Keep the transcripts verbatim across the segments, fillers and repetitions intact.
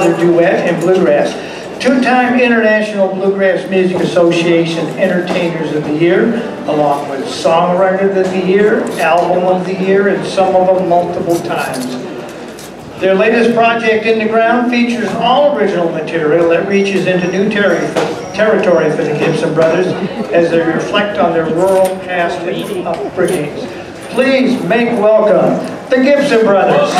Brother Duet and Bluegrass. Two-time International Bluegrass Music Association Entertainers of the Year, along with Songwriter of the Year, Album of the Year, and some of them multiple times. Their latest project, In the Ground, features all original material that reaches into new ter territory for the Gibson Brothers as they reflect on their rural past and upbringings. Please make welcome the Gibson Brothers.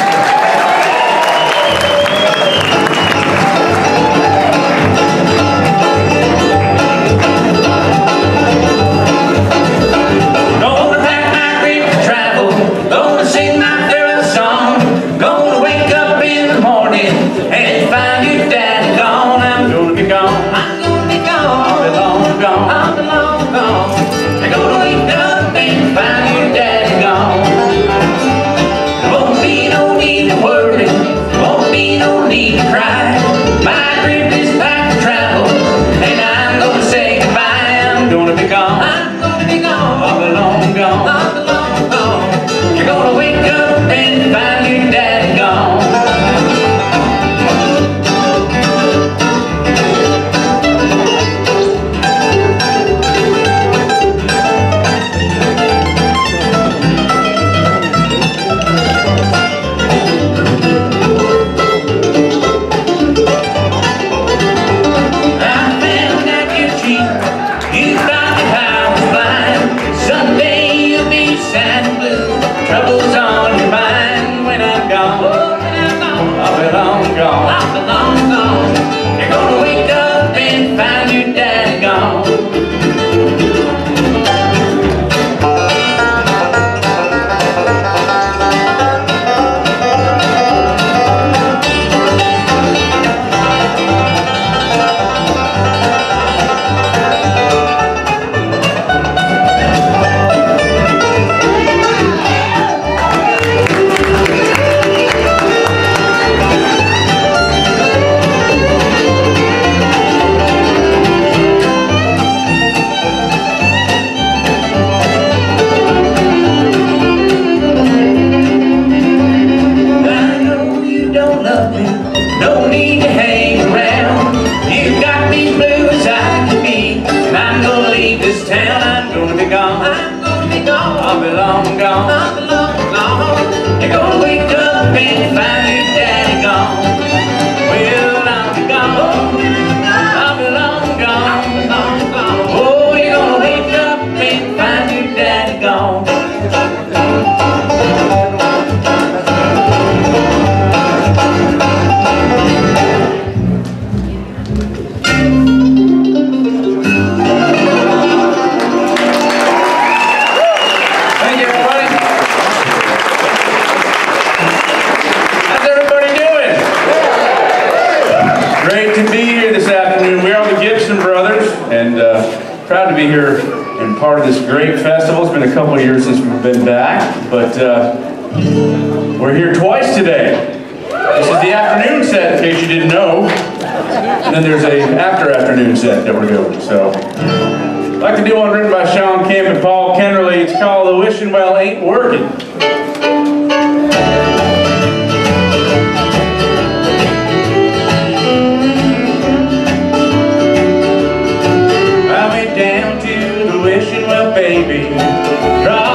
That we're doing. So, I'd like to do one written by Sean Camp and Paul Kennerly. It's called The Wishing Well Ain't Working. I went down to the wishing well, baby.